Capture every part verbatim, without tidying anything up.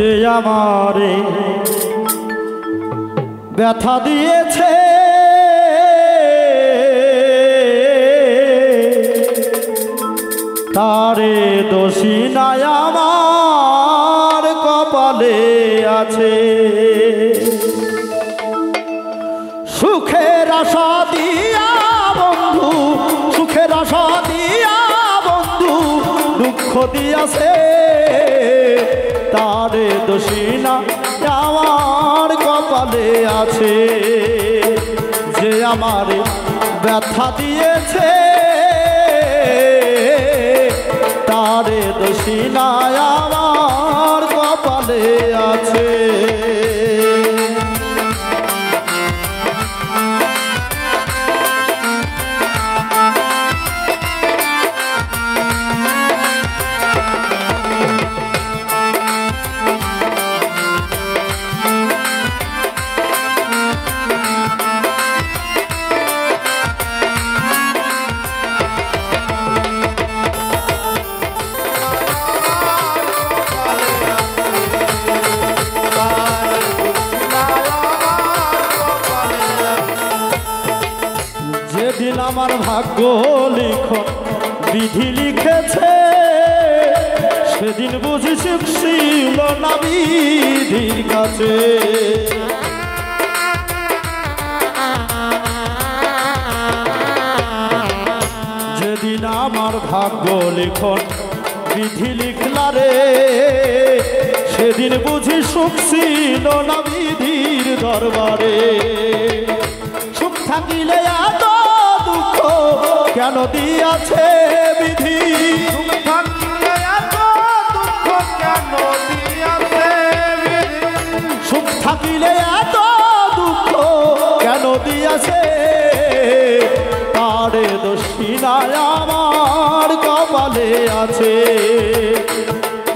हमारे व्यथा दिए थे तारे दोषी नाया मार कपाले आछे सुखेर आशा दिया बंधु सुखेर आशा दिया बंधु दुख दिया से तारे दोषी नाया मार कपाले आछे जे हमारे व्यथा दिए थे तारे दोषी नाया आमार कपाले आछे আমার ভাগ্য লিখন বিধি লিখেছে সেদিন বুঝি শিখছিল না বিধির কাছে যেদিন আমার ভাগ্য লিখন বিধি লিখলা রে সেদিন বুঝি শিখছিল না বিধির দরবারে সুখ থাকিলে এত क्या नो दिया छे विधि सुख थकिले एतो दुख क्या नो दिया छे तारे दोषी नाया आमार कपाले आछे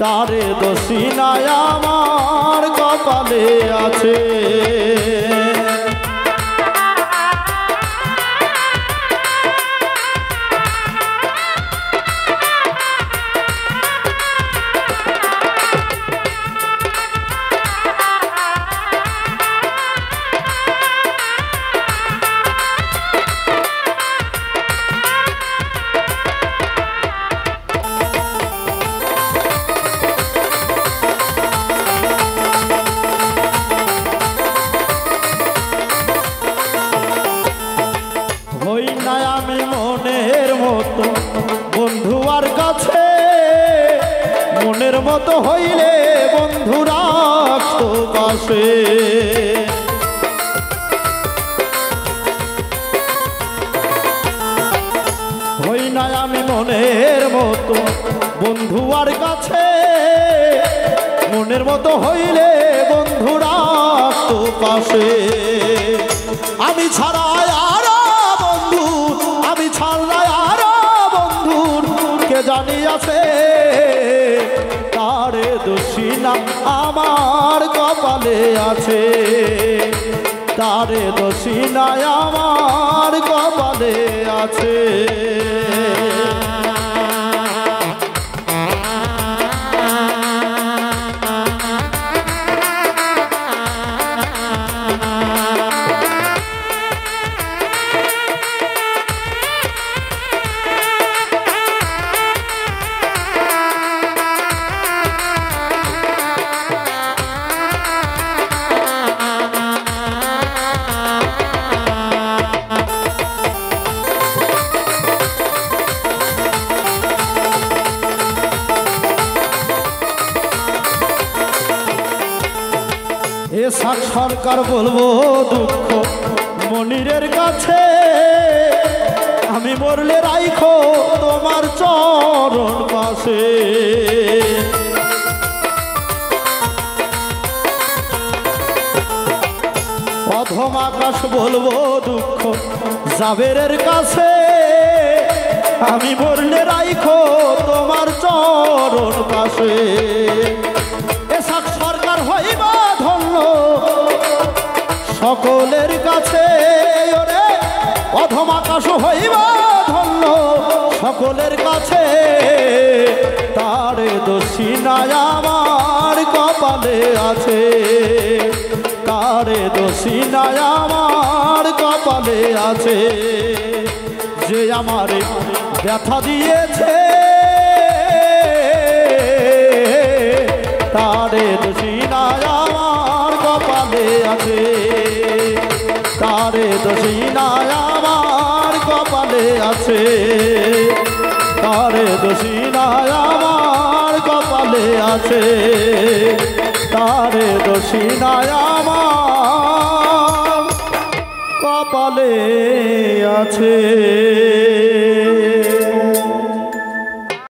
तारे दोषी नाया आमार कपाले आछे হইলে বন্ধুরা তো পাশে হই না আমি মনের মতো বন্ধুয়ার কাছে মনের মতো হইলে বন্ধুরা তো পাশে আমি ছাড়া আর বন্ধু আমি ছাড়া আর বন্ধুর কে জানি আছে आमार कपाले आछे तारे दोषी नाया आमार कपाले आछे सरकार बोलबो दुख मनिरेर काछे आमी मरले राखो तोमार चरण पाशे अधम आकाश बोलबो दुख जाबेरेर काछे आमी मरले राखो तोमार चरण पाशे सकलेर काछे अधम आकाश हईबा धन्य সকলের কাছে তার দোষিনা আমার কপালে আছে, তার দোষিনা আমার কপালে আছে। যে আমার ব্যথা দিয়েছে তার দোষিনা আমার কপালে আছে, তার দোষিনা আমার কপালে আছে, তার দোষিনা আমার কপালে আছে, তার দোষিনা আমার কপালে আছে।